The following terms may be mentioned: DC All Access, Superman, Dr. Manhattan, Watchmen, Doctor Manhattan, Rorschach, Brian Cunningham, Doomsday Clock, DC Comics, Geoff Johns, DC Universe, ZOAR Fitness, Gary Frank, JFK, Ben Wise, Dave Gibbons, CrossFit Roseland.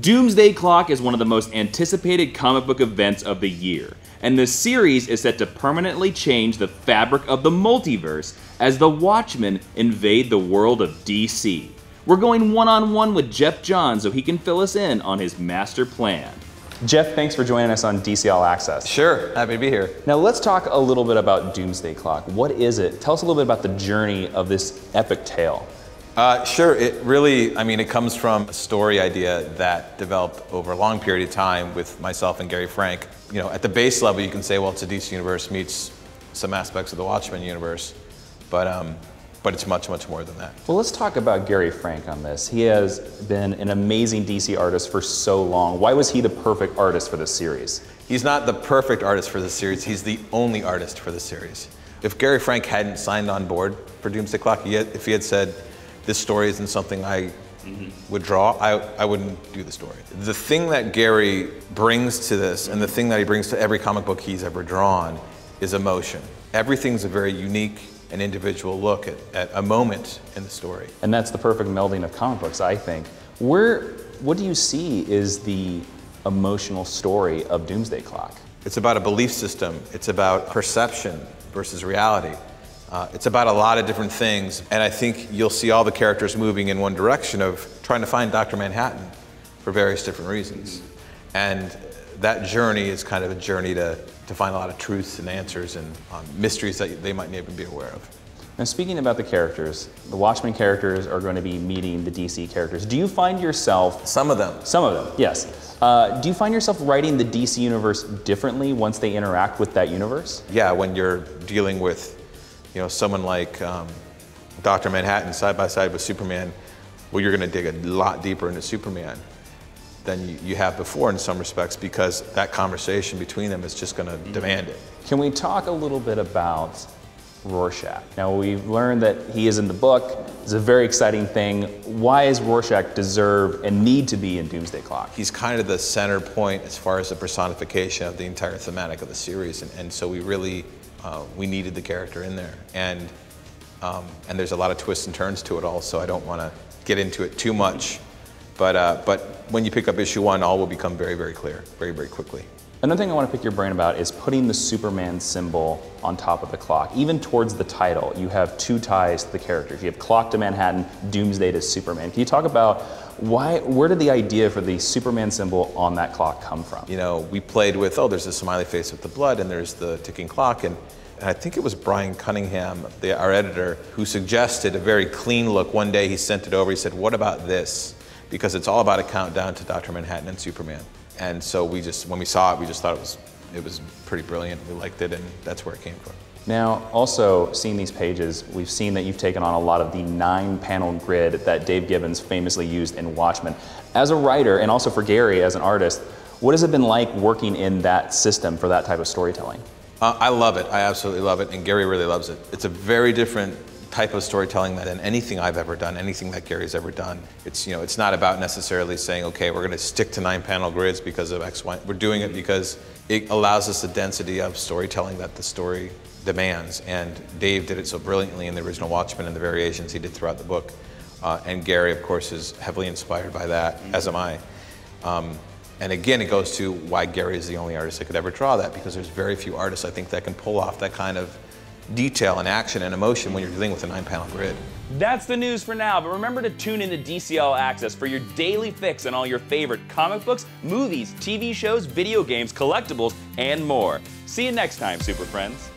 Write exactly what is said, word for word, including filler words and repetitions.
Doomsday Clock is one of the most anticipated comic book events of the year, and the series is set to permanently change the fabric of the multiverse as the Watchmen invade the world of D C. We're going one-on-one with Geoff Johns so he can fill us in on his master plan. Geoff, thanks for joining us on D C All Access. Sure, happy to be here. Now let's talk a little bit about Doomsday Clock. What is it? Tell us a little bit about the journey of this epic tale. Uh, sure, it really, I mean, it comes from a story idea that developed over a long period of time with myself and Gary Frank. You know, at the base level, you can say, well, it's a D C Universe meets some aspects of the Watchmen universe, but, um, but it's much, much more than that. Well, let's talk about Gary Frank on this. He has been an amazing D C artist for so long. Why was he the perfect artist for this series? He's not the perfect artist for this series, he's the only artist for this series. If Gary Frank hadn't signed on board for Doomsday Clock, if he had said, this story isn't something I would draw, I, I wouldn't do the story. The thing that Gary brings to this, and the thing that he brings to every comic book he's ever drawn, is emotion. Everything's a very unique and individual look at, at a moment in the story. And that's the perfect melding of comic books, I think. Where, what do you see is the emotional story of Doomsday Clock? It's about a belief system. It's about perception versus reality. Uh, it's about a lot of different things, and I think you'll see all the characters moving in one direction of trying to find Doctor Manhattan for various different reasons. And that journey is kind of a journey to, to find a lot of truths and answers and um, mysteries that they might not even be aware of. Now, speaking about the characters, the Watchmen characters are going to be meeting the D C characters. Do you find yourself... Some of them. Some of them, yes. Uh, do you find yourself writing the D C universe differently once they interact with that universe? Yeah, when you're dealing with you know, someone like um, Doctor Manhattan side by side with Superman, well, you're going to dig a lot deeper into Superman than you, you have before in some respects, because that conversation between them is just going to demand it. Can we talk a little bit about Rorschach? Now, we've learned that he is in the book. It's a very exciting thing. Why is Rorschach deserve and need to be in Doomsday Clock? He's kind of the center point as far as the personification of the entire thematic of the series, and, and so we really Uh, we needed the character in there, and um, and there's a lot of twists and turns to it all, so I don't want to get into it too much, but uh, but when you pick up issue one, all will become very, very clear, very, very quickly. Another thing I want to pick your brain about is putting the Superman symbol on top of the clock. Even towards the title, you have two ties to the characters. You have Clock to Manhattan, Doomsday to Superman. Can you talk about why, where did the idea for the Superman symbol on that clock come from? You know, we played with, oh, there's a smiley face with the blood and there's the ticking clock, and, and I think it was Brian Cunningham, the, our editor, who suggested a very clean look. One day he sent it over, he said, what about this? Because it's all about a countdown to Doctor Manhattan and Superman. And so we just, when we saw it, we just thought it was, it was pretty brilliant. We liked it, and that's where it came from. Now, also, seeing these pages, we've seen that you've taken on a lot of the nine-panel grid that Dave Gibbons famously used in Watchmen. As a writer, and also for Gary as an artist, what has it been like working in that system for that type of storytelling? Uh, I love it. I absolutely love it, and Gary really loves it. It's a very different type of storytelling than anything I've ever done, anything that Gary's ever done. It's, you know, it's not about necessarily saying, okay, we're going to stick to nine panel grids because of X, Y. We're doing it because it allows us the density of storytelling that the story demands. And Dave did it so brilliantly in the original Watchmen and the variations he did throughout the book. Uh, and Gary, of course, is heavily inspired by that, as am I. Um, and again, it goes to why Gary is the only artist that could ever draw that, because there's very few artists, I think, that can pull off that kind of detail and action and emotion when you're dealing with a nine-panel grid. That's the news for now, but remember to tune in to D C All Access for your daily fix on all your favorite comic books, movies, T V shows, video games, collectibles, and more. See you next time, Super Friends.